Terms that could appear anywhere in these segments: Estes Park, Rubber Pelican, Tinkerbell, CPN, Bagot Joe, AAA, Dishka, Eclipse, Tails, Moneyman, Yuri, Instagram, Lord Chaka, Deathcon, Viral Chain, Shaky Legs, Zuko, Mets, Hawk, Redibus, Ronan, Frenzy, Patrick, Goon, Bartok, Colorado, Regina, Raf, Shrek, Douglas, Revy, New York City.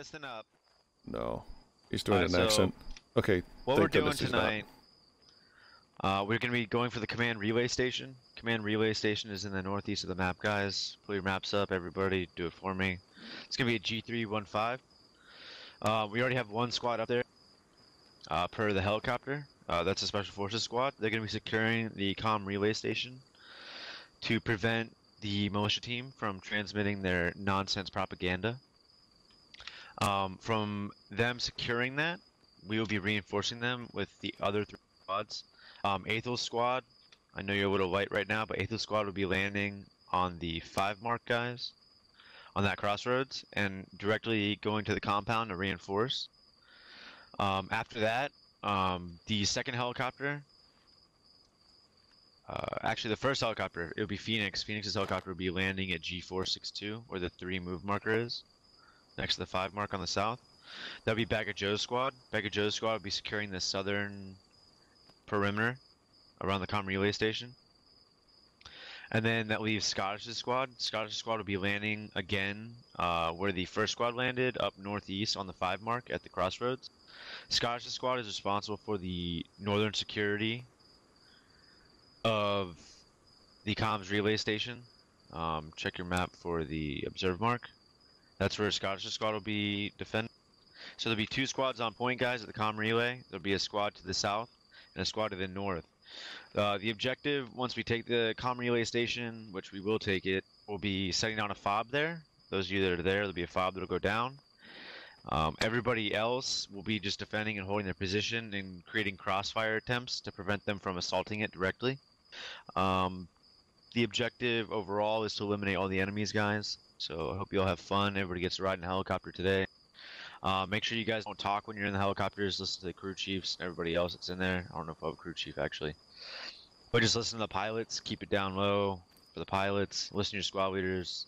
Listen up. No. He's doing an accent. Okay. What we're doing tonight, we're going to be going for the command relay station. Command relay station is in the northeast of the map, guys. Pull your maps up, everybody. Do it for me. It's going to be a G315. We already have one squad up there per the helicopter. That's a Special Forces squad. They're going to be securing the comm relay station to prevent the militia team from transmitting their nonsense propaganda. From them securing that, we will be reinforcing them with the other three squads. Aethel's squad, I know you're a little light right now, but Aethel's squad will be landing on the 5 mark, guys, on that crossroads, and directly going to the compound to reinforce. After that, the second helicopter, actually the first helicopter, it'll be Phoenix. Phoenix's helicopter will be landing at G462, where the 3 move marker is, next to the 5 mark on the south. That'll be Bagot Joe's squad. Bagot Joe's squad will be securing the southern perimeter around the comm relay station. And then that leaves Scottish's squad. Scottish's squad will be landing again where the first squad landed, up northeast on the 5 mark at the crossroads. Scottish's squad is responsible for the northern security of the comms relay station. Check your map for the observe mark. That's where Scottish's squad will be defending. So there'll be 2 squads on point, guys, at the comm relay. There'll be a squad to the south and a squad to the north. The objective, once we take the comm relay station, which we will take it, will be setting down a fob there. Those of you that are there, there'll be a fob that'll go down. Everybody else will be just defending and holding their position and creating crossfire attempts to prevent them from assaulting it directly. The objective overall is to eliminate all the enemies, guys. So I hope you all have fun. Everybody gets to ride in a helicopter today. Make sure you guys don't talk when you're in the helicopters. Listen to the crew chiefs and everybody else that's in there. I don't know if I have a crew chief, actually. But just listen to the pilots. Keep it down low for the pilots. Listen to your squad leaders.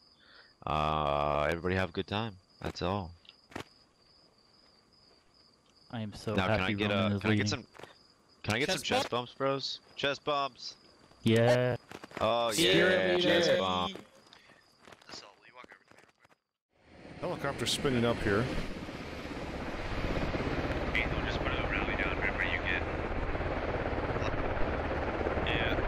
Everybody have a good time. That's all. I am so now, happy. Can I get some chest bumps, bros? Chest bumps. Yeah. Oh, yeah. Chest bump. Helicopter spinning up here. Aethel, just put a rally down wherever you get. Yeah.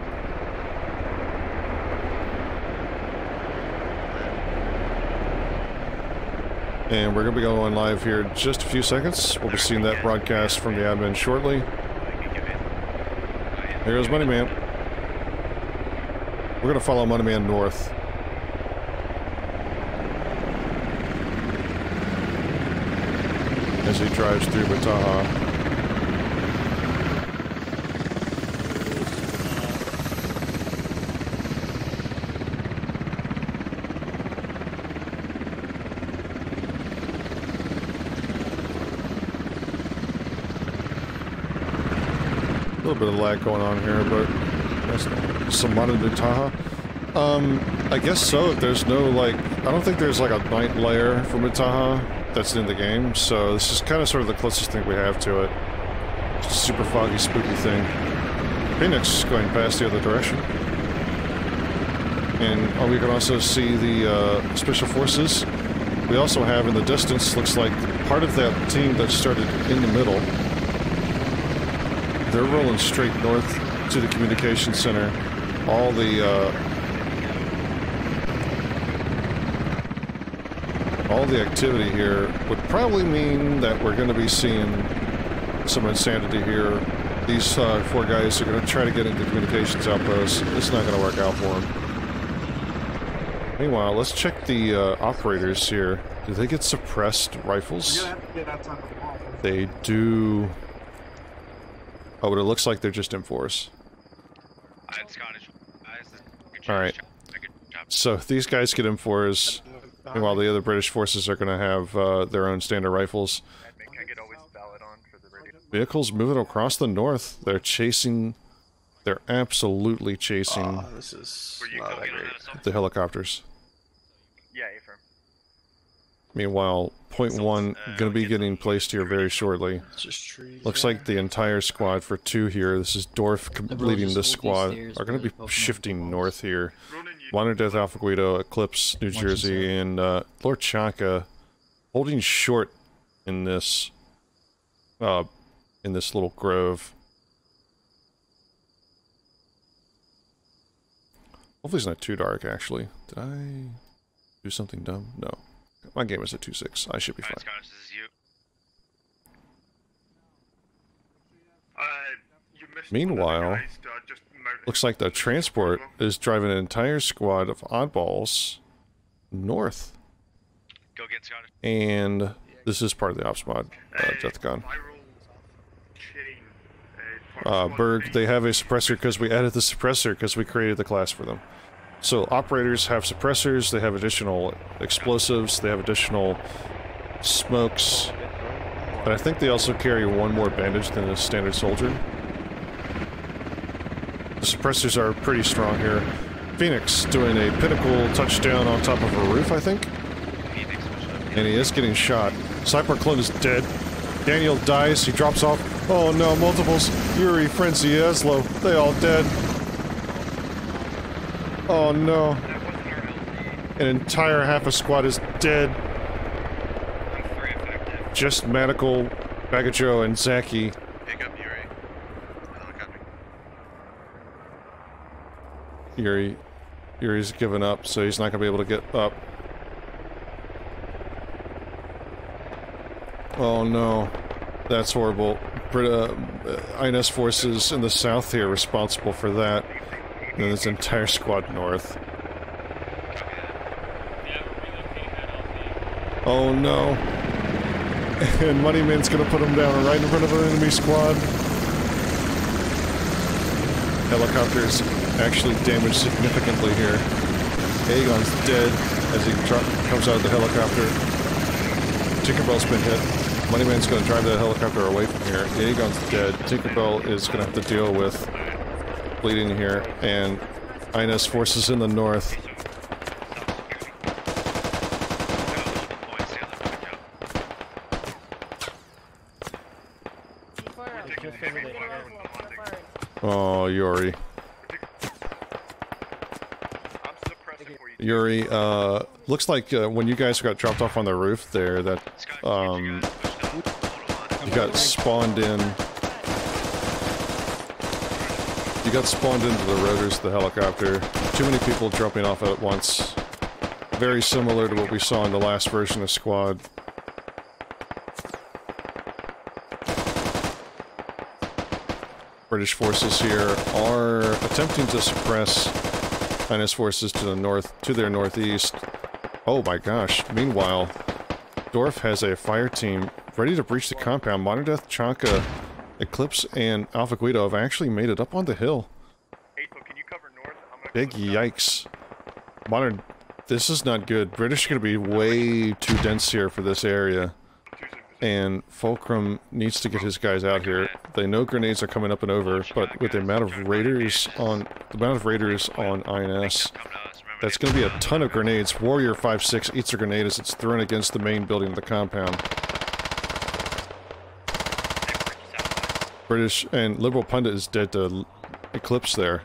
And we're going to be going live here in just a few seconds. We'll be seeing that broadcast from the admin shortly. Here goes Moneyman. We're going to follow Moneyman north. As he drives through Bataha. A little bit of lag going on here, but that's some modern Bataha. I guess so. If there's no, like, I don't think there's like a night layer for Bataha that's in the game, so this is kind of sort of the closest thing we have to it. It's a super foggy, spooky thing. Phoenix is going past the other direction. And we can also see the Special Forces. We also have in the distance, looks like part of that team that started in the middle. They're rolling straight north to the communication center. All the all the activity here would probably mean that we're going to be seeing some insanity here. These 4 guys are going to try to get into the communications outpost. It's not going to work out for them. Meanwhile, let's check the operators here. Do they get suppressed rifles? They do. Oh, but it looks like they're just M4s. All right. So these guys get M4s. Meanwhile, the other British forces are going to have their own standard rifles. I think I could always ballot on for the radio. Vehicles moving across the north. They're chasing. They're absolutely chasing this is not that great. The helicopters. Yeah, affirm. Meanwhile, point 1 going to be getting placed here very shortly. Looks like the entire squad for 2 here. This is Dorf leading this squad. Are going to be shifting north here. Modern Death, Alpha Guido, Eclipse, New Jersey, and Lord Chaka holding short in this little grove. Hopefully it's not too dark, actually. Did I do something dumb? No. My game is at 2.6. I should be fine. Scottish, this is you. Meanwhile, looks like the transport is driving an entire squad of oddballs north. Go get Scottish. And this is part of the ops mod, Deathcon. Berg, they have a suppressor because we added the suppressor because we created the class for them. So operators have suppressors, they have additional explosives, they have additional smokes. But I think they also carry one more bandage than a standard soldier. The suppressors are pretty strong here. Phoenix doing a pinnacle touchdown on top of a roof, I think. And he is getting shot. Cyperclone is dead. Daniel dies. He drops off. Oh no, multiples. Yuri, Frenzy, Eslo. They all dead. Oh no. An entire half a squad is dead. Just Medical, Bagot Joe, and Zaki. Pick up Yuri. Yuri's given up, so he's not going to be able to get up. Oh no, that's horrible. INS forces in the south here responsible for that, and then this entire squad north. Oh no, and Moneyman's gonna put him down right in front of an enemy squad. Helicopters actually damaged significantly here. Aegon's dead as he comes out of the helicopter. Tinkerbell's been hit. Moneyman's going to drive the helicopter away from here. Aegon's dead. Tinkerbell is going to have to deal with bleeding here, and INS forces in the north. Oh, Yuri. Yuri, looks like when you guys got dropped off on the roof there, that You got spawned into the rotors of the helicopter. Too many people dropping off at once. Very similar to what we saw in the last version of Squad. British forces here are attempting to suppress INS forces to the north, to their northeast. Oh my gosh. Meanwhile, Dorf has a fire team ready to breach the compound. Modern Death, Chanka, Eclipse, and Alpha Guido have actually made it up on the hill. Aethel, can you cover north? I'm gonna big yikes. Modern... This is not good. British are going to be way too dense here for this area. And Fulcrum needs to get his guys out here. They know grenades are coming up and over, but with the amount of raiders on... The amount of raiders on INS, that's going to be a ton of grenades. Warrior 5-6 eats a grenade as it's thrown against the main building of the compound. British and Liberal Pundit is dead to Eclipse there.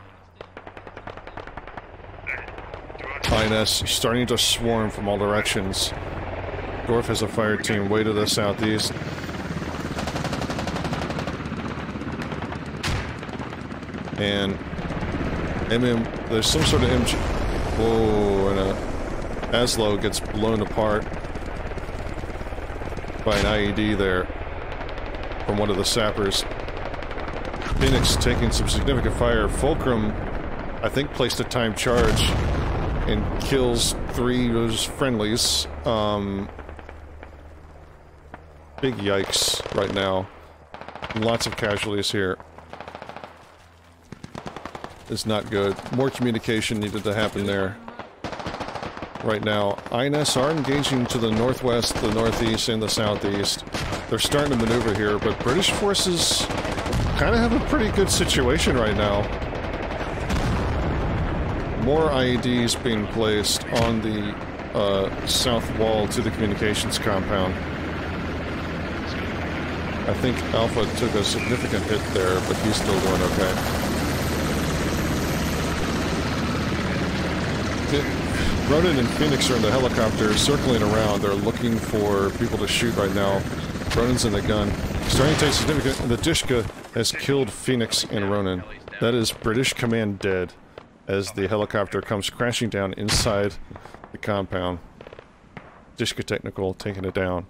INS starting to swarm from all directions. Dorf has a fire team way to the southeast. And there's some sort of MG. Whoa, and Aslo gets blown apart by an IED there from one of the sappers. Phoenix taking some significant fire. Fulcrum, I think, placed a timed charge and kills three of those friendlies. Big yikes right now. Lots of casualties here. It's not good. More communication needed to happen there. Right now, INS are engaging to the northwest, the northeast, and the southeast. They're starting to maneuver here, but British forces kind of have a pretty good situation right now. More IEDs being placed on the south wall to the communications compound. I think Alpha took a significant hit there, but he's still doing okay. Ronan and Phoenix are in the helicopter circling around. They're looking for people to shoot right now. Ronin's in the gun. Starting to take significant, and the Dishka has killed Phoenix and Ronin. That is British Command dead, as the helicopter comes crashing down inside the compound. Dishka Technical taking it down.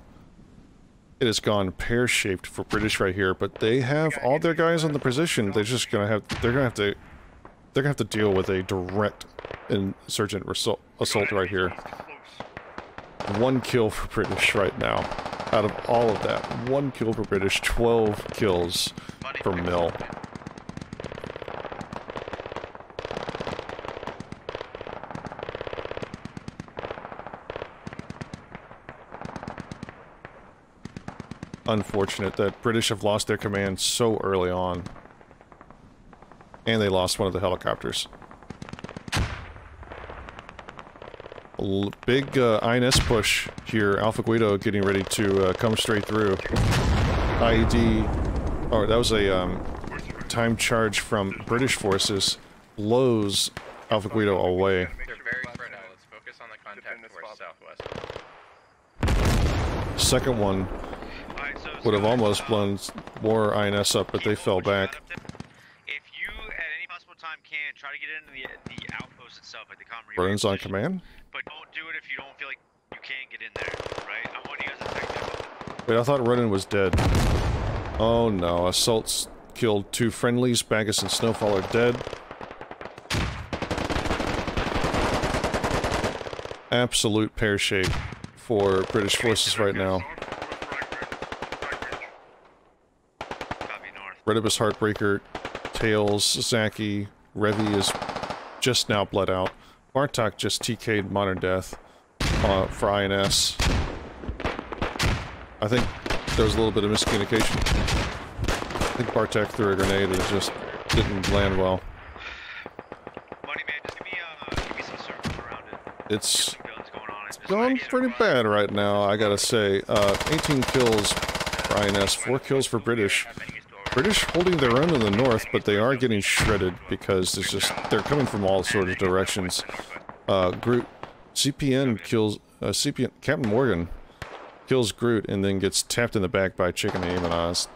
It has gone pear-shaped for British right here, but they have all their guys in the position. They're just gonna have. They're gonna have to deal with a direct insurgent assault right here. One kill for British right now. Out of all of that, one kill for British, 12 kills for Mill. Unfortunate that British have lost their command so early on. And they lost one of the helicopters. Big INS push here. Alpha Guido getting ready to come straight through. IED. Oh, that was a time charge from British forces. Blows Alpha Guido away. They're very spread out. Let's focus on the contact towards southwest. Second one would have almost blown more INS up, but they fell back. If you at any possible time can try to get into the outpost itself, like the comrade. Burns on command. But don't do it if you don't feel like you can get in there, right? I want you guys to take that. Wait, I thought Ronin was dead. Oh no, Assault's killed two friendlies. Bagus and Snowfall are dead. Absolute pear shape for British forces right now. Redibus Heartbreaker, Tails, Zaki, Revy is just now bled out. Bartok just TK'd Modern Death for INS. I think there was a little bit of miscommunication. I think Bartok threw a grenade and it just didn't land well. Moneyman, just give me some circles around it. It's going pretty bad right now, I gotta say. 18 kills for INS, 4 kills for British. British holding their own in the north, but they are getting shredded because it's just they're coming from all sorts of directions. Groot, CPN kills CPN. Captain Morgan kills Groot and then gets tapped in the back by Chicken and Imanaz.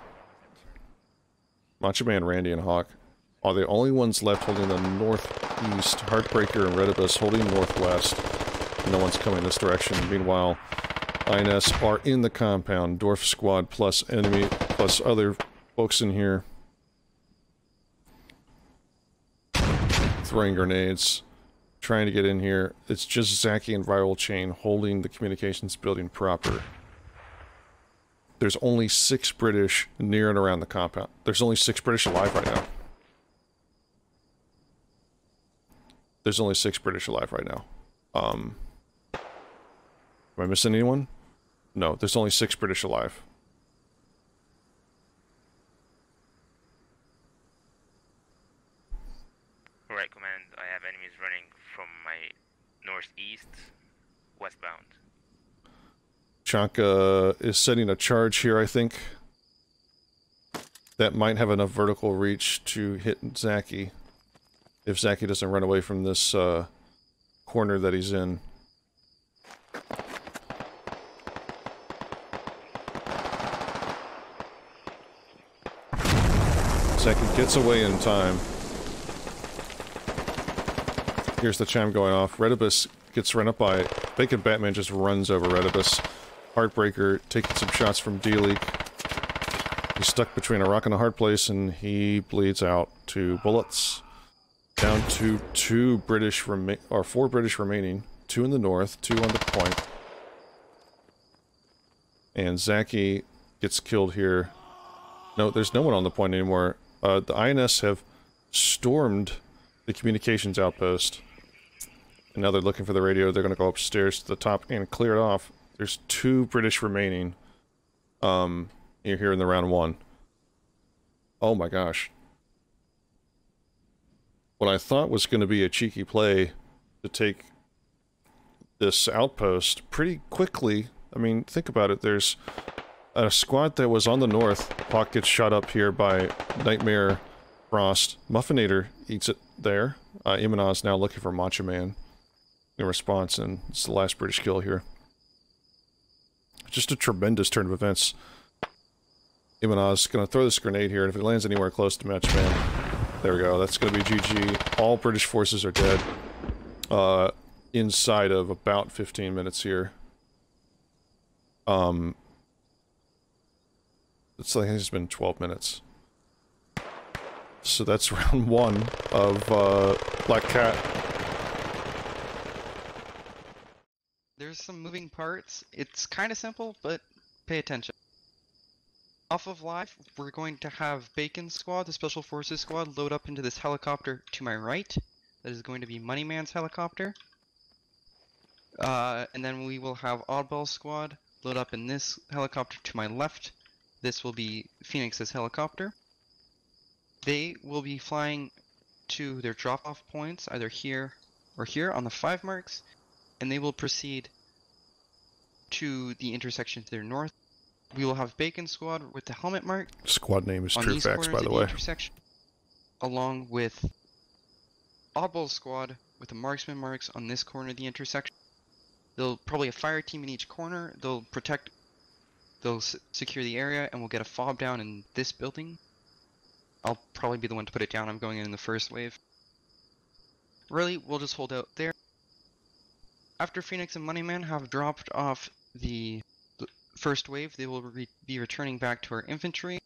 Macho Man Randy and Hawk are the only ones left holding the northeast. Heartbreaker and Redibus holding northwest. No one's coming this direction. Meanwhile, INS are in the compound. Dorf squad plus enemy plus other folks in here throwing grenades, trying to get in here. It's just Zaki and Viral Chain holding the communications building proper. There's only 6 British near and around the compound. There's only 6 British alive right now. There's only 6 British alive right now. Am I missing anyone? No, there's only 6 British alive. Right, command. I have enemies running from my northeast, westbound. Chanka is setting a charge here, I think. That might have enough vertical reach to hit Zaki. If Zaki doesn't run away from this corner that he's in. Zaki gets away in time. Here's the chime going off. Redibus gets run up by Bacon. Batman just runs over Redibus. Heartbreaker taking some shots from D League. He's stuck between a rock and a hard place, and he bleeds out to bullets. Down to 2 British or 4 British remaining. 2 in the north, 2 on the point. And Zaki gets killed here. No, there's no one on the point anymore. The INS have stormed the communications outpost. And now they're looking for the radio. They're going to go upstairs to the top and clear it off. There's 2 British remaining here in the round 1. Oh my gosh. What I thought was going to be a cheeky play to take this outpost pretty quickly. I mean, think about it. There's a squad that was on the north. Hawk gets shot up here by Nightmare Frost. Muffinator eats it there. Imanaz now looking for Macho Man in response, and it's the last British kill here. Just a tremendous turn of events. Imanaz gonna throw this grenade here, and if it lands anywhere close to Match Man, there we go, that's gonna be GG. All British forces are dead, inside of about 15 minutes here. It's like it's been 12 minutes. So that's round one of, Black Cat. There's some moving parts. It's kind of simple, but pay attention. Off of live, we're going to have Bacon Squad, the Special Forces Squad, load up into this helicopter to my right. That is going to be Moneyman's helicopter. And then we will have Oddball Squad load up in this helicopter to my left. This will be Phoenix's helicopter. They will be flying to their drop-off points, either here or here on the 5 marks, and they will proceed to the intersection to their north. We will have Bacon Squad with the helmet mark. Squad name is True Facts, by the way. Intersection, along with Oddball Squad with the marksman marks on this corner of the intersection. They'll probably have a fire team in each corner. They'll protect, they'll secure the area, and we'll get a fob down in this building. I'll probably be the one to put it down. I'm going in the first wave. Really, we'll just hold out there. After Phoenix and Moneyman have dropped off the first wave, they will be returning back to our infantry.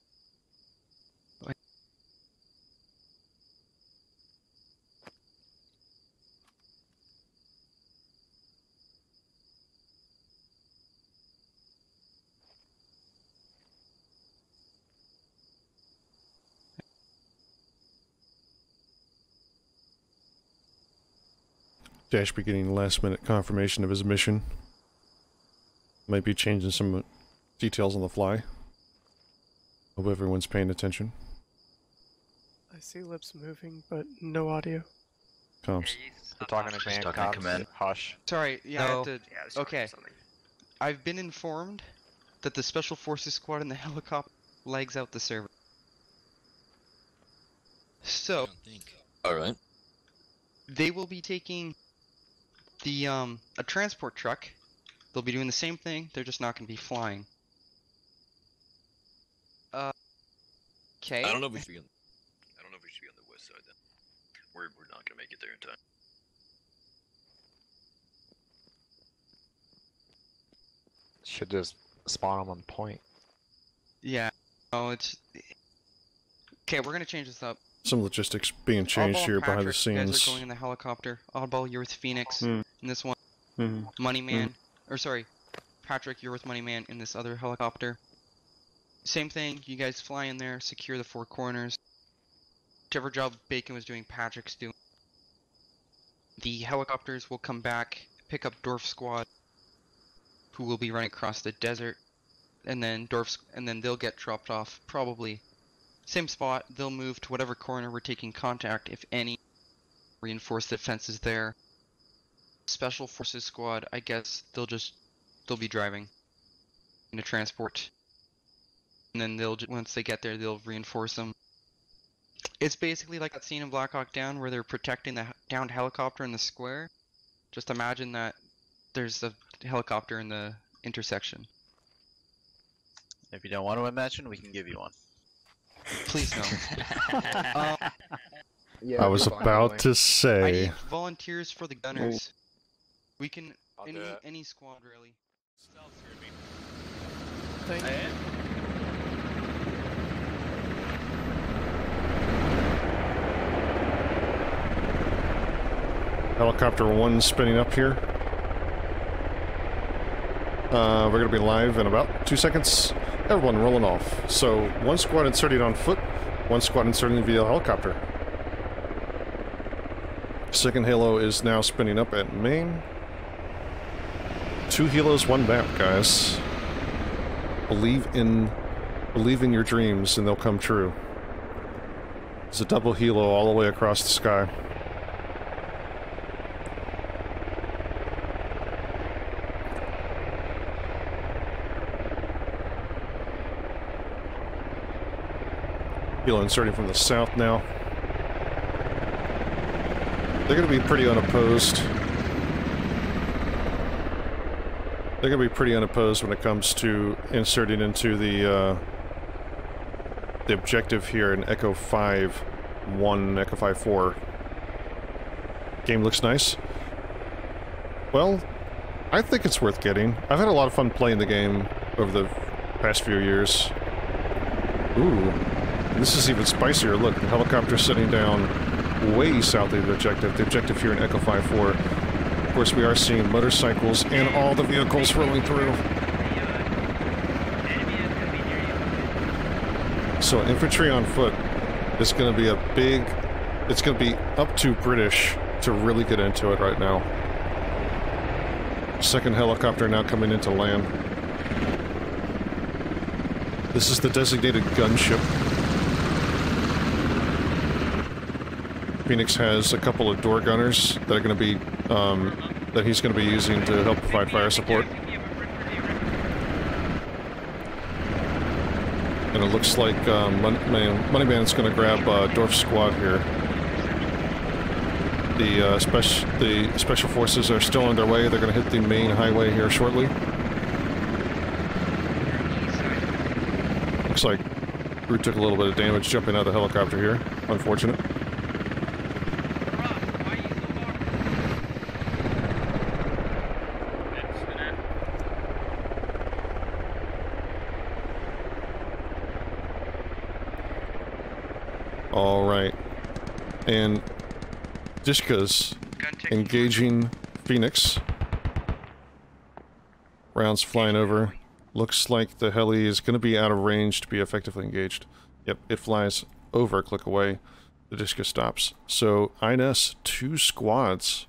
Dash be getting last-minute confirmation of his mission. Might be changing some details on the fly. Hope everyone's paying attention. I see lips moving, but no audio. Comms. We're talking to command. Hush. Sorry, yeah, no. I had to... Yeah, okay. I've been informed that the Special Forces Squad in the helicopter lags out the server. So... Alright. They will be taking... the a transport truck. They'll be doing the same thing, they're just not going to be flying. Okay. I don't know if we should be on the west side then. We're not going to make it there in time. Should just spawn them on point. Yeah. Oh, it's okay, we're going to change this up. Some logistics being changed here behind the scenes. You guys are going in the helicopter. Oddball, you're with Phoenix in this one. Moneyman, or sorry, Patrick, you're with Moneyman in this other helicopter. Same thing, you guys fly in there, secure the four corners. Whichever job Bacon was doing, Patrick's doing. The helicopters will come back, pick up Dorf Squad, who will be running across the desert, and then they'll get dropped off probably. Same spot, they'll move to whatever corner we're taking contact, if any. Reinforce the fences there. Special Forces Squad, I guess, they'll be driving in a transport. And then they'll, once they get there, they'll reinforce them. It's basically like that scene in Black Hawk Down where they're protecting the downed helicopter in the square. Just imagine that there's a helicopter in the intersection. If you don't want to imagine, we can give you one. Please no. Yeah, I was about to say. I need volunteers for the gunners. We can any squad really. Thank you. Helicopter 1 spinning up here. We're gonna be live in about 2 seconds. Everyone rolling off. So, one squad inserting on foot, one squad inserting via helicopter. Second halo is now spinning up at main. 2 halos, 1 map, guys. Believe in your dreams and they'll come true. It's a double halo all the way across the sky. Helo inserting from the south now. They're going to be pretty unopposed. They're going to be pretty unopposed when it comes to inserting into the the objective here in Echo 5-1, Echo 5-4. Game looks nice. Well, I think it's worth getting. I've had a lot of fun playing the game over the past few years. Ooh, this is even spicier. Look, the helicopter's sitting down way south of the objective here in Echo 5-4. Of course, we are seeing motorcycles and all the vehicles rolling through. So infantry on foot is going to be a big... It's going to be up to British to really get into it right now. Second helicopter now coming into land. This is the designated gunship. Phoenix has a couple of door gunners that are going to be that he's going to be using to help provide fire support. And it looks like Moneyman's going to grab Dorf's squad here. The special forces are still on their way. They're going to hit the main highway here shortly. Looks like Groot took a little bit of damage jumping out of the helicopter here. Unfortunate. All right, and Dishka's engaging Phoenix. Rounds flying over. Looks like the heli is going to be out of range to be effectively engaged. Yep, it flies over a click away. The Dishka stops. So INS, two squads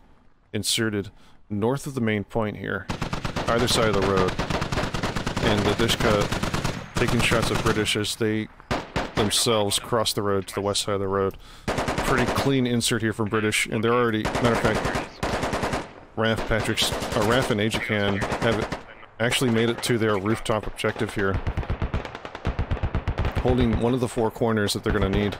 inserted north of the main point here, either side of the road. And the Dishka taking shots at British as they themselves cross the road to the west side of the road. Pretty clean insert here from British, and they're already, matter of fact, Raf and Ajacan have actually made it to their rooftop objective here, holding one of the four corners that they're going to need.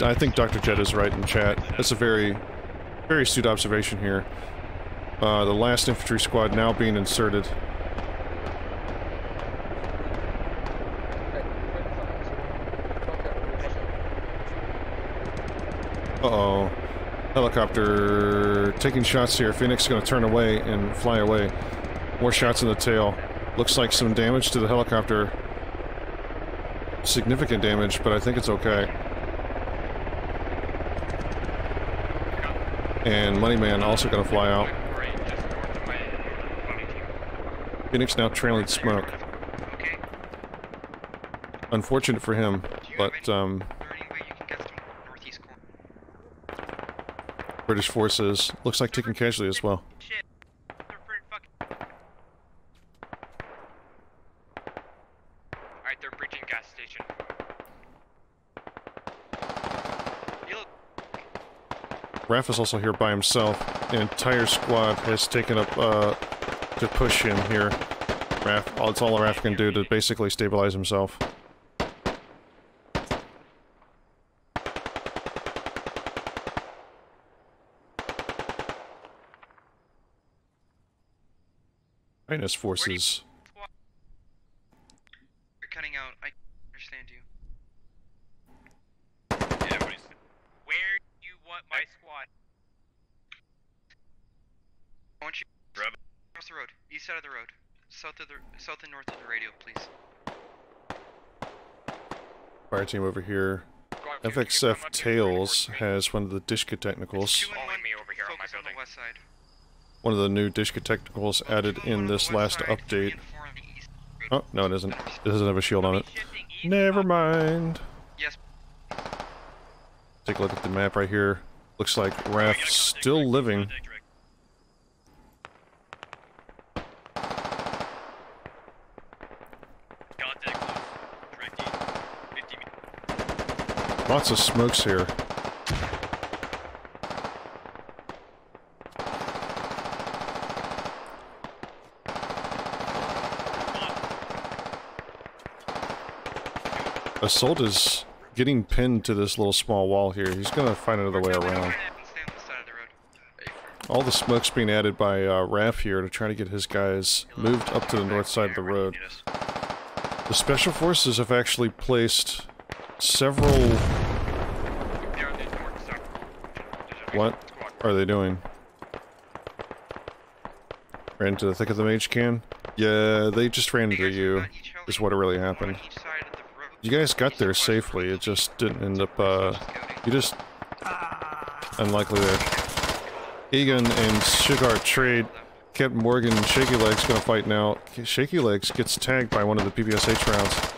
I think Dr. Jed is right in chat. That's a very, very astute observation here. The last infantry squad now being inserted. Uh-oh. Helicopter taking shots here. Phoenix is going to turn away and fly away. More shots in the tail. Looks like some damage to the helicopter. Significant damage, but I think it's okay. And Moneyman also going to fly out. Phoenix now trailing smoke. Unfortunate for him, but British forces looks like taking casualty as well. Alright, they're breaching gas station. Raf is also here by himself. An entire squad has taken up to push him here. Raf, it's all Raf can do to basically stabilize himself. INS forces. You're cutting out. I understand you. Yeah, where do you want my squad? I want you across the road, east side of the road, south and north of the radio, please. Fire team over here. FXF Tails has one of the Dishka technicals. One of the new Dishka technicals added in this last update. Oh, no, it isn't. It doesn't have a shield on it. Never mind. Take a look at the map right here. Looks like Raf's still living. Lots of smokes here. Assault is getting pinned to this little small wall here. He's gonna find another way around. All the smoke's being added by Raf here to try to get his guys moved up to the north side of the road. The Special Forces have actually placed several... What are they doing? Ran into the thick of the mage can? Yeah, they just ran into you, is what really happened. You guys got there safely, it just didn't end up, you just... Unlikely there. Egan and Shigar trade. Captain Morgan and Shaky Legs gonna fight now. Shaky Legs gets tagged by one of the PBSH rounds.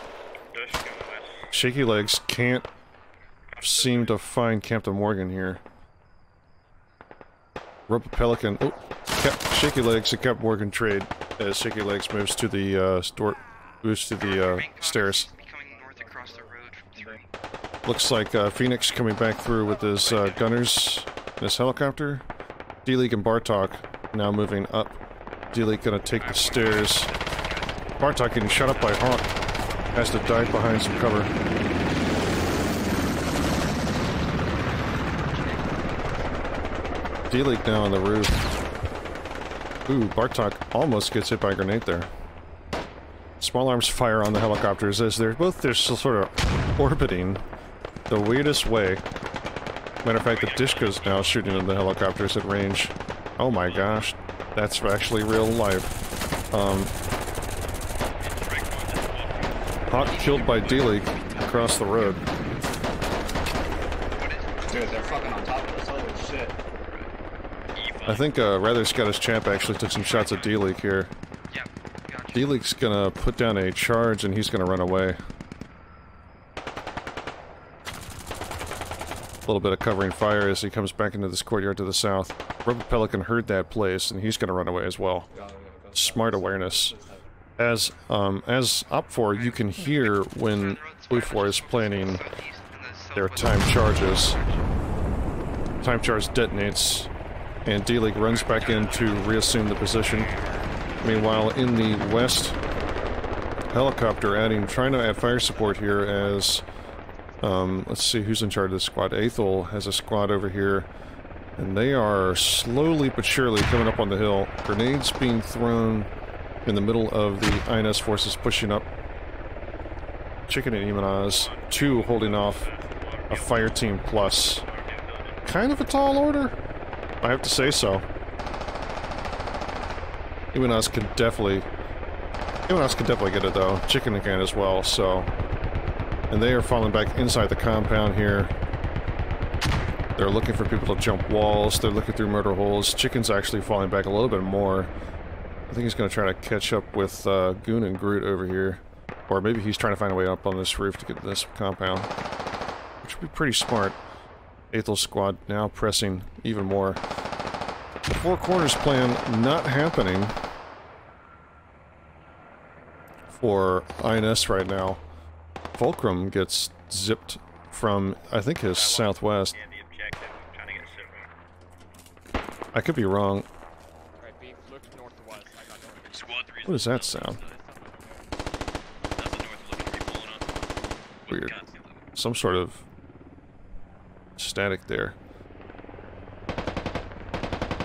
Shaky Legs can't seem to find Captain Morgan here. Rubber Pelican. Oh, Shaky Legs and Captain Morgan trade as Shaky Legs moves to the stairs. Looks like Phoenix coming back through with his gunners and his helicopter. D League and Bartok now moving up. D League gonna take the stairs. Bartok getting shot up by Hawk. Has to dive behind some cover. D League now on the roof. Ooh, Bartok almost gets hit by a grenade there. Small arms fire on the helicopters as they're both still sort of orbiting. The weirdest way. Matter of fact, the Dishka's now shooting at the helicopters at range. Oh my gosh, that's actually real life. Hawk killed by D League across the road. Dude, they're fucking on top of us. Holy shit. I think rather Scottish chap actually took some shots at D League here. D League's gonna put down a charge and he's gonna run away. A little bit of covering fire as he comes back into this courtyard to the south. Rubber Pelican heard that place, and he's going to run away as well. Smart awareness. As Op 4, you can hear when Blue 4 is planning their time charges. Time charge detonates, and D-League runs back in to reassume the position. Meanwhile, in the west, helicopter trying to add fire support here as... let's see who's in charge of this squad. Aethel has a squad over here, and they are slowly but surely coming up on the hill. Grenades being thrown in the middle of the INS forces pushing up. Chicken and Imanaz, two holding off a fire team plus. Kind of a tall order, I have to say so. Imanaz can definitely get it though. Chicken can as well, so... And they are falling back inside the compound here. They're looking for people to jump walls. They're looking through murder holes. Chicken's actually falling back a little bit more. I think he's going to try to catch up with Goon and Groot over here. Or maybe he's trying to find a way up on this roof to get to this compound. Which would be pretty smart. Aethel's squad now pressing even more. The Four Corners plan not happening for INS right now. Fulcrum gets zipped from, I think, his southwest. I could be wrong. What does that sound? Weird. Some sort of static there.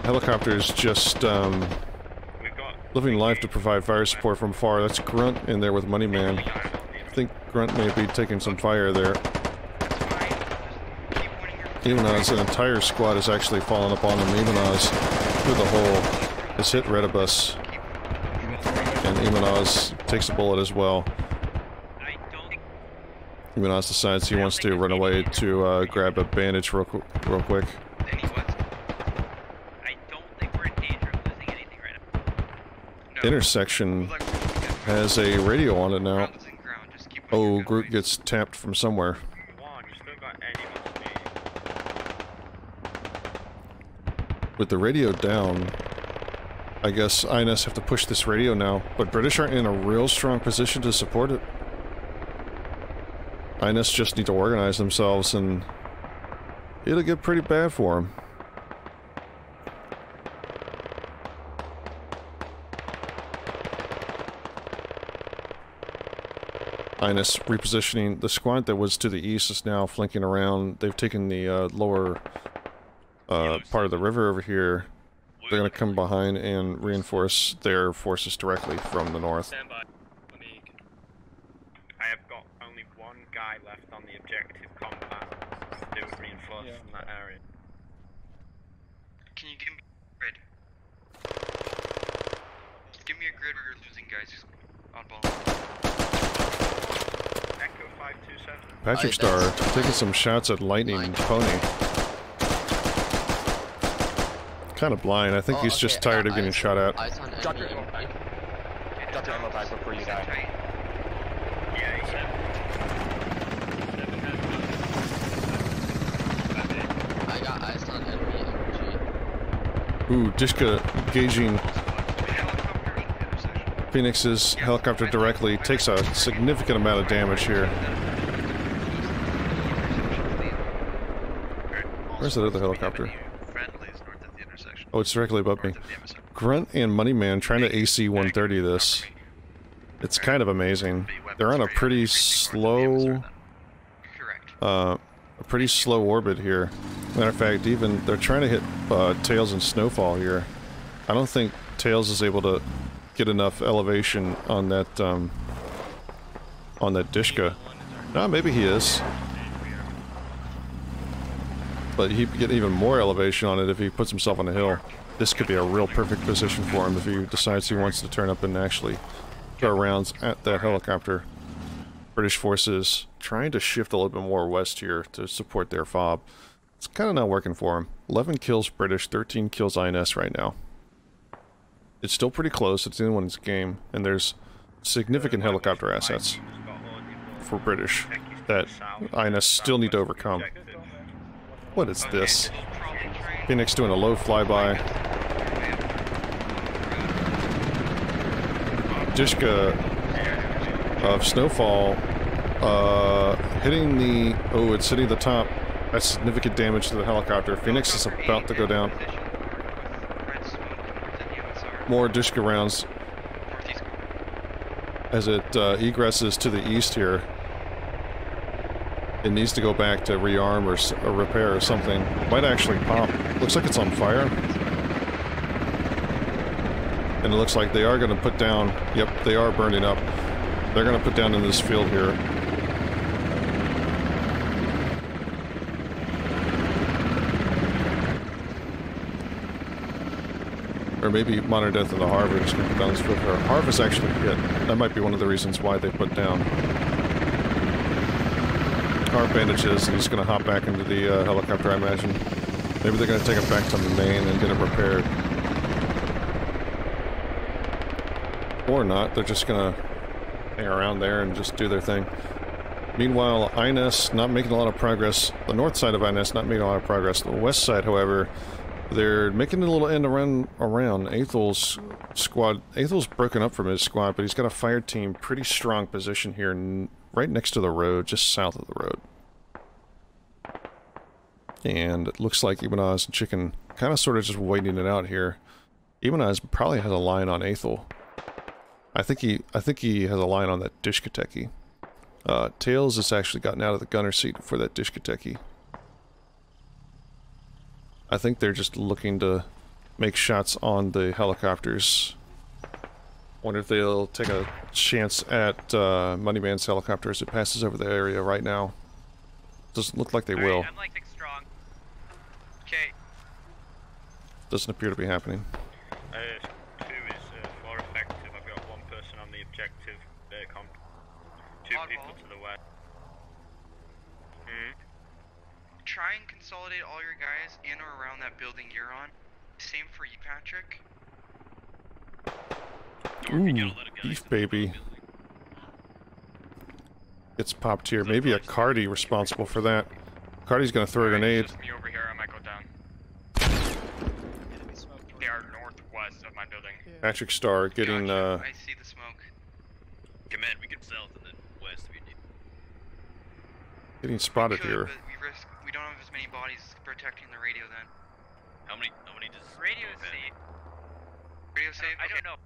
Helicopters just living life to provide fire support from far. That's Grunt in there with Moneyman. I think Grunt may be taking some fire there. Imanaz, an entire squad is actually falling upon him. Imanaz through the hole has hit Redibus, and Imanaz takes a bullet as well. Imanaz decides he wants to run away to grab a bandage real quick. Intersection has a radio on it now. Oh, Groot gets tapped from somewhere. With the radio down, I guess INS have to push this radio now, but British aren't in a real strong position to support it. INS just need to organize themselves, and it'll get pretty bad for them. INS repositioning. The squad that was to the east is now flanking around. They've taken the lower part of the river over here. they're going to come behind and reinforce their forces directly from the north. Stand by. I have got only one guy left on the objective combat. They would reinforce from that area. Can you give me a grid? Give me a grid where you're losing guys who's on ball. Echo 527. Patrick Star taking some shots at Lightning Pony. Kind of blind. I think he's just tired of getting shot at. Drop your ammo pack. Drop your ammo pack before you die. Yeah, I got eyes on enemy MG. Ooh, Dishka gauging Phoenix's helicopter directly. Takes a significant amount of damage here. Where's that other helicopter? Oh, it's directly above me. Grunt and Moneyman trying to AC 130 this. It's kind of amazing. They're on a pretty slow, orbit here. Matter of fact, even they're trying to hit Tails and Snowfall here. I don't think Tails is able to get enough elevation on that Dishka. No, maybe he is. But he could get even more elevation on it if he puts himself on a hill. This could be a real perfect position for him if he decides he wants to turn up and actually go rounds at that helicopter. British forces trying to shift a little bit more west here to support their FOB. It's kind of not working for him. 11 kills British, 13 kills INS right now. It's still pretty close. It's anyone's game, and there's significant helicopter assets for British that INS still need to overcome. What is this? Phoenix doing a low flyby. Dishka of Snowfall hitting the... Oh, it's hitting the top. That's significant damage to the helicopter. Phoenix is about to go down. More Dishka rounds as it egresses to the east here. It needs to go back to rearm or repair or something. Might actually pop. Looks like it's on fire. And it looks like they are going to put down... Yep, they are burning up. They're going to put down in this field here. Or maybe Modern Death and the Harv is going to put down this field here. Harv is actually hit. That might be one of the reasons why they put down. Car bandages, and he's going to hop back into the helicopter, I imagine. Maybe they're going to take it back to the main and get it repaired. Or not, they're just going to hang around there and just do their thing. Meanwhile, INS not making a lot of progress. The north side of INS not making a lot of progress. The west side, however, they're making a little end around. Aethel's squad. Aethel's broken up from his squad, but he's got a fire team. Pretty strong position here. Right next to the road, just south of the road. And it looks like Imanaz and Chicken kind of sort of just waiting it out here. Imanaz probably has a line on Aethel. I think he has a line on that Dishkateki. Tails has actually gotten out of the gunner seat for that Dishkateki. I think they're just looking to make shots on the helicopters. Wonder if they'll take a chance at Moneyman's helicopter as it passes over the area right now. Doesn't look like they will. Right, I'm like strong. Okay. Doesn't appear to be happening. Two is more effective. I've got one person on the objective. Two people to the west. Try and consolidate all your guys in or around that building you're on. Same for you, Patrick. Ooh, beef baby. It's popped here. Maybe a Cardi responsible for that. Cardi's gonna throw a grenade. They are northwest of my building. Patrick Star getting I see the smoke. Command, we can south and then west if you need. Getting spotted here. We risk we don't have as many bodies protecting the radio then. How many does radio save? Radio save? I don't know.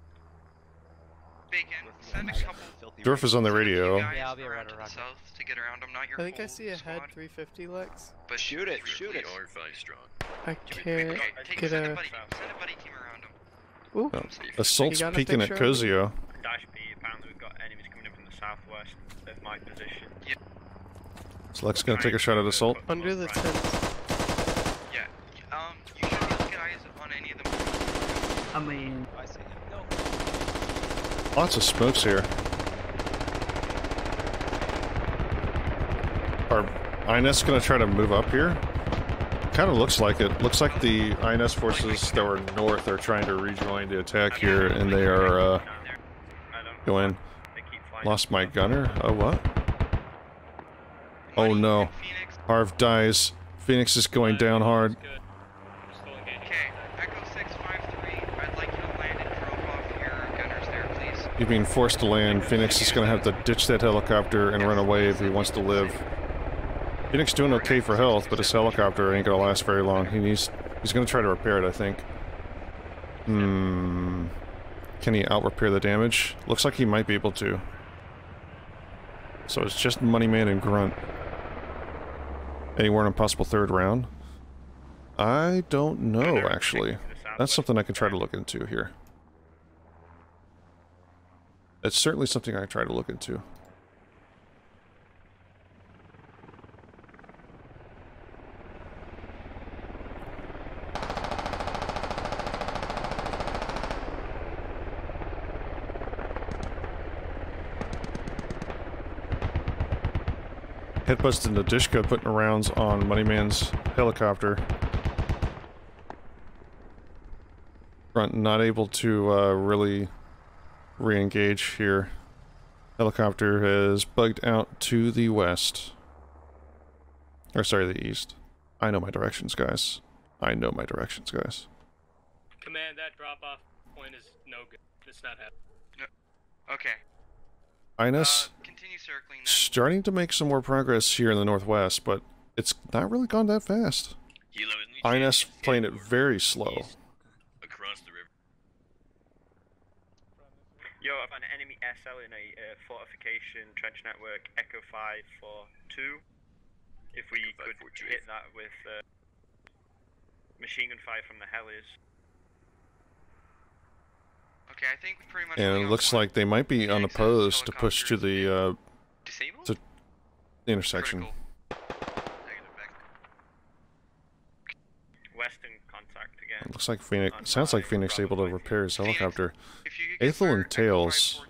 Bacon, send a couple. Dorf is on the radio. Yeah, I'll be around to south to get around. I'm not your. I think I see a head 350 Lex. But shoot it. I can't get a. Send a buddy team around him. Ooh. Assault's peaking at Cozio. Dash B. Apparently we've got enemies coming in from the southwest of my position. Yeah. So Lex gonna take a shot at assault. Under the tent. Yeah. You should have guys on any of them. I mean. Lots of smokes here. Are INS gonna try to move up here? Kind of looks like it. Looks like the INS forces that were north are trying to rejoin the attack here, and they are going. Lost my gunner. Oh what? Oh no! Harv dies. Phoenix is going down hard. You're being forced to land. Phoenix is going to have to ditch that helicopter and run away if he wants to live. Phoenix doing okay for health, but his helicopter ain't going to last very long. He's going to try to repair it, I think. Hmm. Can he out-repair the damage? Looks like he might be able to. So it's just Moneyman and Grunt. Anywhere an impossible third round? I don't know, actually. That's something I could try to look into here. It's certainly something I try to look into. Headbust into Dishka, putting rounds on Moneyman's helicopter. Grunt not able to really re-engage here. Helicopter has bugged out to the west. Or sorry, the east. I know my directions, guys. I know my directions, guys. Command, that drop-off point is no good. It's not happening. No. Okay. Ines, continue circling. Starting to make some more progress here in the northwest, but it's not really gone that fast. Ines playing it very slow. Yo, I've an enemy SL in a fortification trench network Echo 542. If we could hit that with machine gun fire from the helis. Okay, I think pretty much. And it looks like they might be unopposed to push to the to the intersection. Looks like Phoenix. Sounds like Phoenix able to repair his helicopter. Aethel and Tails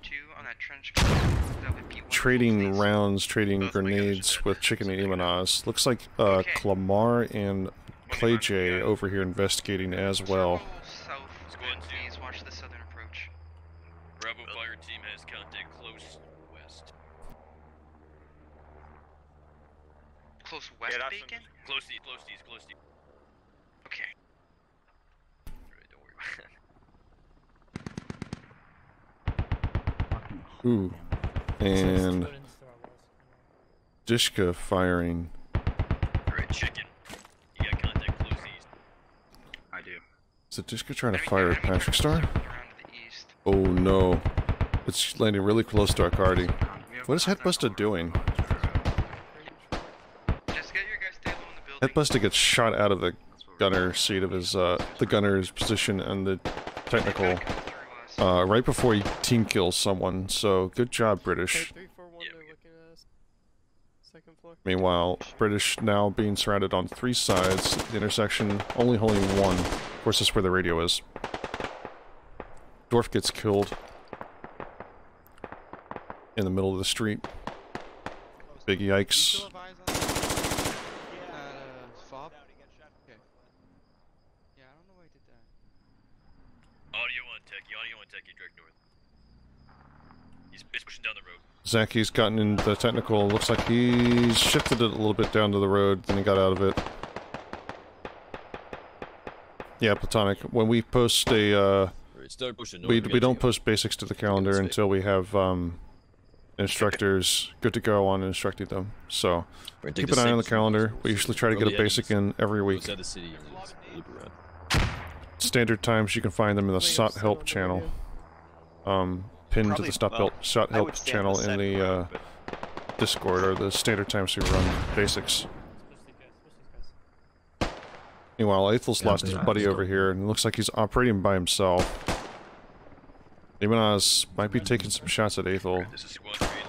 trading rounds, trading grenades with Chicken and Imanaz. Looks like Clamar and Clay J over here investigating as well. Watch the southern approach. Bravo fire team has contact close west. Close west, Bacon? Close east, close east, close east. Okay. Ooh, and Dishka firing. Great Chicken. You got contact close east. I do. Is the Dishka trying to fire at Patrick Star? Oh no, it's landing really close to Arcardi. What is Headbuster doing? Headbuster gets shot out of the gunner seat of his the gunner's position and the technical right before he team kills someone. So good job, British. Meanwhile, British now being surrounded on three sides. The intersection only holding one. Of course, that's where the radio is. Dorf gets killed in the middle of the street. Big yikes. Zaki's gotten into the technical. Looks like he's shifted it a little bit down to the road, then he got out of it. Yeah, Platonic. When we post a, we don't post basics to the calendar until we have instructors good to go on instructing them. So keep an eye on the calendar. We usually try to get a basic in every week. Standard times you can find them in the SOT help channel. pinned to the shot help channel in the Discord, or the standard times we run basics. Meanwhile, Aethel's lost his buddy over here, and it looks like he's operating by himself. Imanaz might be taking some shots at Aethel.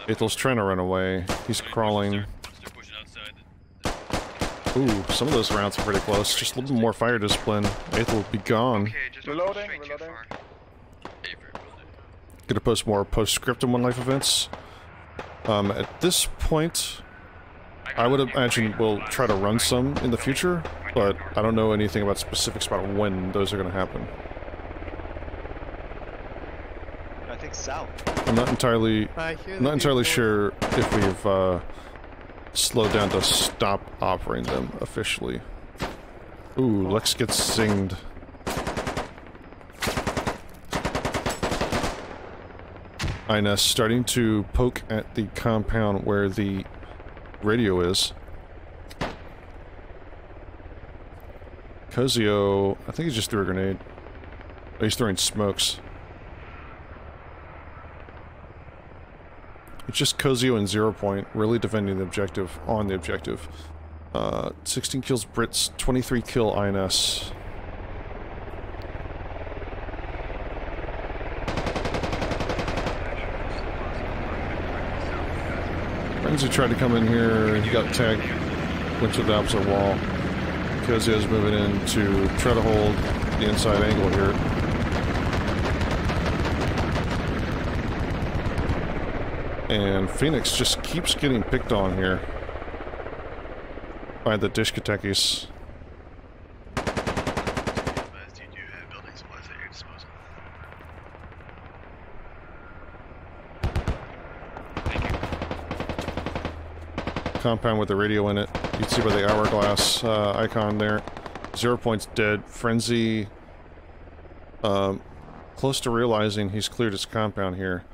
Aethel's trying to run away. He's crawling. Ooh, some of those rounds are pretty close. Just a little bit more fire discipline. Aethel will be gone. Reloading, reloading. Gonna post more postscriptum on life events. At this point, I would imagine we'll try to run some in the future, but I don't know anything about specifics about when those are gonna happen. I think south. I'm not entirely sure if we've slowed down to stop offering them officially. Ooh, Lex gets zinged. Ines starting to poke at the compound where the radio is. Cozio, I think he just threw a grenade. Oh, he's throwing smokes. It's just Cozio and 0 Point really defending the objective, 16 kills Brits, 23 kill INS. Frenzy tried to come in here, he got tagged, went to the opposite wall. Cozio's moving in to try to hold the inside angle here. And Phoenix just keeps getting picked on here by the Dishka techies. Compound with the radio in it. You can see by the hourglass icon there. 0 Point's dead. Frenzy close to realizing he's cleared his compound here.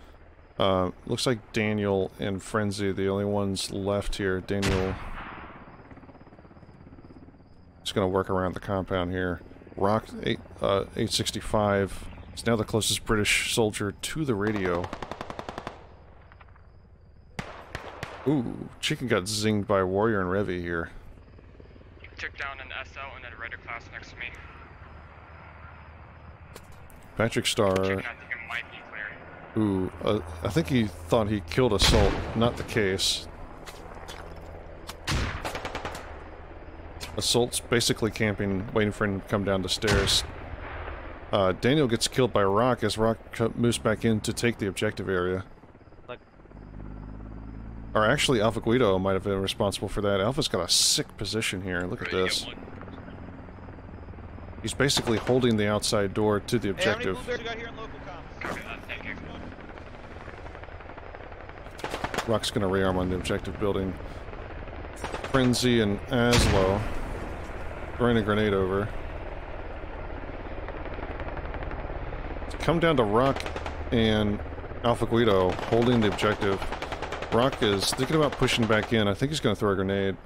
Looks like Daniel and Frenzy are the only ones left here. Daniel is going to work around the compound here. Rock 865 is now the closest British soldier to the radio. Ooh, Chicken got zinged by Warrior and Revy here. You took down an SL and then a writer class next to me. Patrick Star. Chicken, I think it might be. Ooh, I think he thought he killed Assault. Not the case. Assault's basically camping, waiting for him to come down the stairs. Daniel gets killed by Rock as Rock moves back in to take the objective area. Look. Or actually, Alpha Guido might have been responsible for that. Alpha's got a sick position here. Look at this. He's basically holding the outside door to the objective. Rock's gonna rearm on the objective building. Frenzy and Aslo throwing a grenade over. Come down to Rock and Alpha Guido holding the objective. Rock is thinking about pushing back in. I think he's gonna throw a grenade.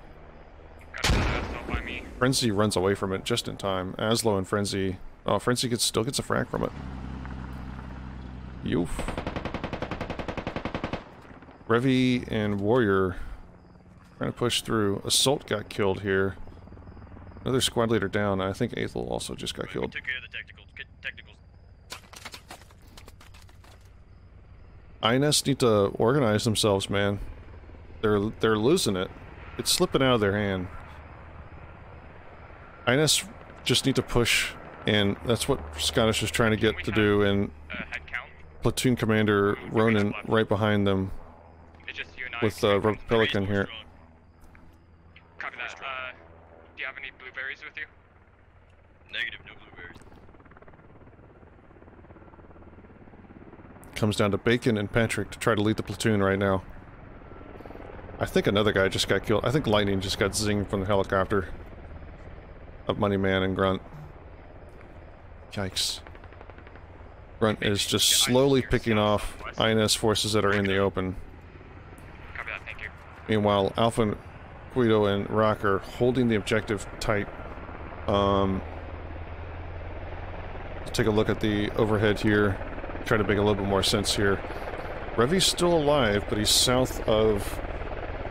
Frenzy runs away from it just in time. Aslo and Frenzy. Oh, Frenzy still gets a frag from it. Yoof. Revy and Warrior trying to push through. Assault got killed here. Another squad leader down. I think Aethel also just got killed. Took care of the technicals. INS need to organize themselves, man. They're losing it. It's slipping out of their hand. INS just need to push, and that's what Scottish is trying to get to do. And platoon commander Ronan right behind them. With Rubber Pelican here. Copy that. Do you have any blueberries with you? Negative, no blueberries. Comes down to Bacon and Patrick to try to lead the platoon right now. I think another guy just got killed. I think Lightning just got zinged from the helicopter of Moneyman and Grunt. Yikes. Grunt is just slowly picking off INS forces that are in the open. Meanwhile, Alpha Guido and Rock are holding the objective tight. Let's take a look at the overhead here. try to make a little bit more sense here. Revy's still alive, but he's south of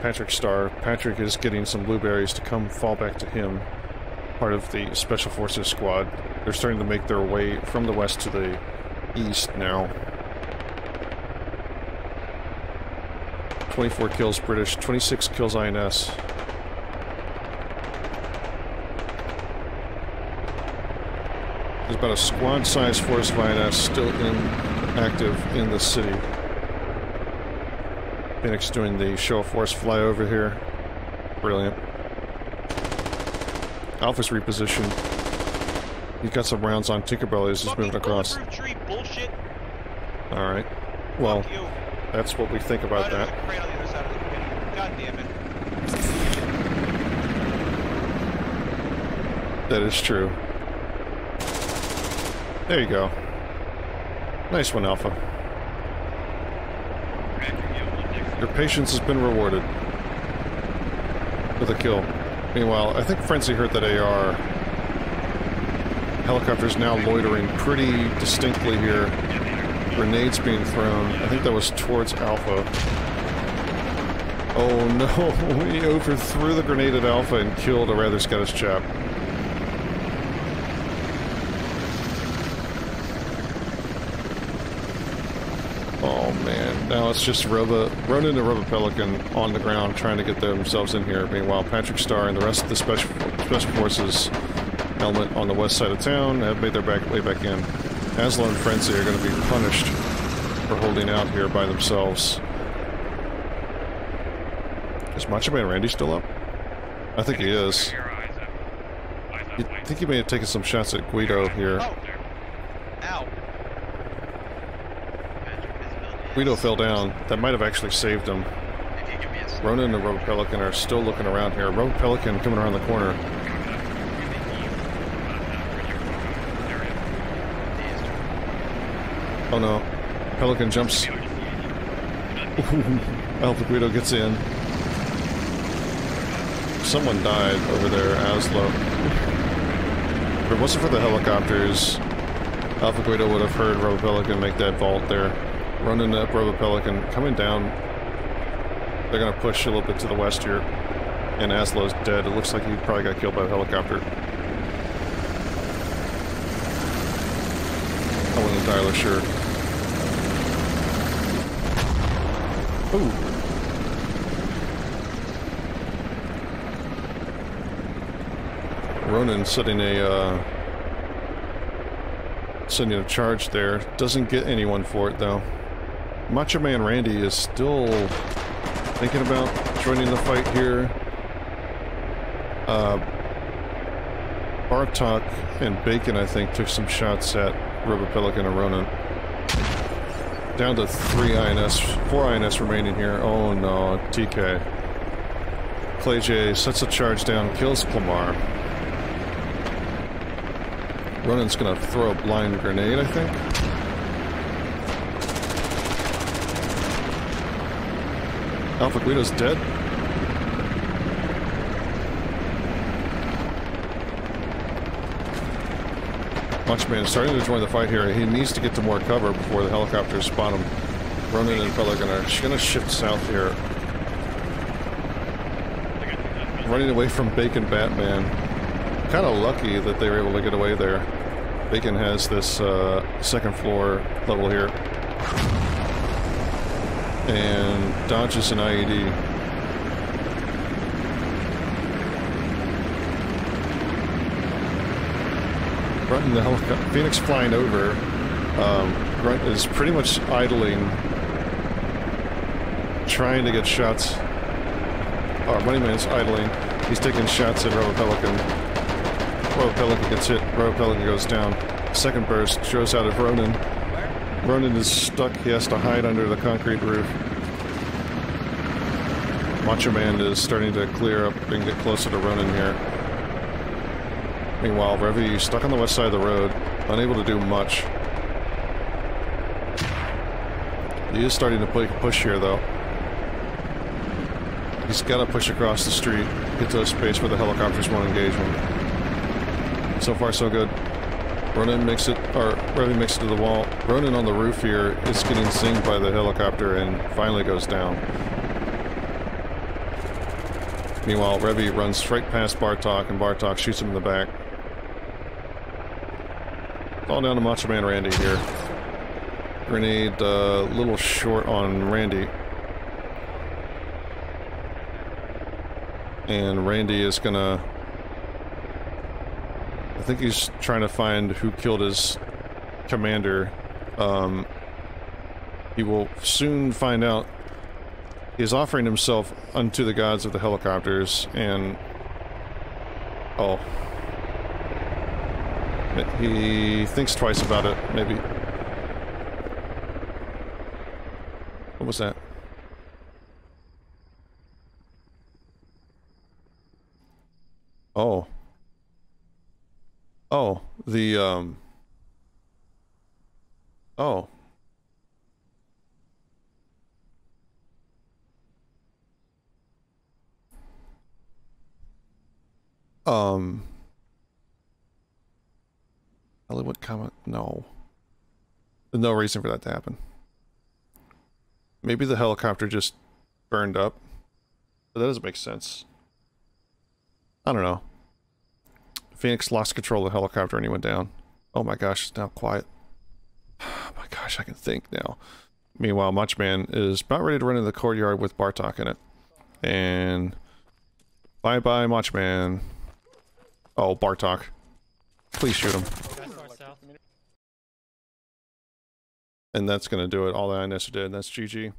Patrick's star. Patrick is getting some blueberries to come fall back to him. Part of the Special Forces squad. They're starting to make their way from the west to the east now. 24 kills British, 26 kills INS. There's about a squad-sized force of INS still active in the city. Phoenix doing the show of force flyover here. Brilliant. Alpha's repositioned. He's got some rounds on Tinkerbell as he's moving across. Alright. Well, that's what we think about that. God damn it. That is true. There you go. Nice one, Alpha. Your patience has been rewarded with a kill. Meanwhile, I think Frenzy heard that AR. Helicopter's now loitering pretty distinctly here. Grenades being thrown. I think that was towards Alpha. Oh no, he overthrew the grenade at Alpha and killed a rather Scottish chap. Oh man, now it's just Ronin and Rubber Pelican on the ground trying to get themselves in here. Meanwhile, Patrick Starr and the rest of the Special Forces element on the west side of town have made their way back in. Asla and Frenzy are going to be punished for holding out here by themselves. Is Macho Man Randy still up? I think he is. I think he may have taken some shots at Guido here. Guido fell down. That might have actually saved him. Ronin and Rubber Pelican are still looking around here. Rubber Pelican coming around the corner. Oh no. Pelican jumps. Alpha Guido gets in. Someone died over there, Aslo. If it wasn't for the helicopters, Alpha Guido would have heard Rubber Pelican make that vault there. Running up Rubber Pelican, coming down. They're going to push a little bit to the west here. And Aslo's dead. It looks like he probably got killed by a helicopter. I wasn't entirely sure. Ooh. Ronin setting a charge there. Doesn't get anyone for it though. Macho Man Randy is still thinking about joining the fight here. Bartok and Bacon, I think, took some shots at Rubber Pelican and Ronin. Down to 4 INS remaining here. Oh no, TK. Clay J sets a charge down, kills Clamar. Ronin's gonna throw a blind grenade, I think. Alpha Guido's dead. Munchman is starting to join the fight here. He needs to get to more cover before the helicopters spot him. Ronin and Pelican are going to shift south here. Running away from Bacon Batman. Kind of lucky that they were able to get away there. Bacon has this second floor level here. And dodges an IED. Grunt and the helicopter. Phoenix flying over. Grunt is pretty much idling, trying to get shots. Oh, Moneyman's idling. He's taking shots at Rubber Pelican. Rubber Pelican gets hit. Rubber Pelican goes down. Second burst shows out of Ronin. Ronin is stuck. He has to hide under the concrete roof. Macho Man is starting to clear up and get closer to Ronin here. Meanwhile, Revy stuck on the west side of the road, unable to do much. He is starting to push here, though. He's got to push across the street, get to a space where the helicopters won't engage him. So far, so good. Ronan makes it, or Revy makes it to the wall. Ronan on the roof here is getting zinged by the helicopter and finally goes down. Meanwhile, Revy runs straight past Bartok, and Bartok shoots him in the back. All down to Macho Man Randy here. Grenade a little short on Randy. And Randy is gonna... I think he's trying to find who killed his commander. He will soon find out. He is offering himself unto the gods of the helicopters, and... oh. He thinks twice about it, maybe. What was that? Oh. Oh, the, oh. Hollywood comment? No. There's no reason for that to happen. Maybe the helicopter just burned up. But that doesn't make sense. I don't know. Phoenix lost control of the helicopter and he went down. Oh my gosh, it's now quiet. Oh my gosh, I can think now. Meanwhile, Macho Man is about ready to run into the courtyard with Bartok in it. And... bye-bye, Macho Man. Oh, Bartok. Please shoot him. And that's going to do it. All that I necessarily did. That's GG.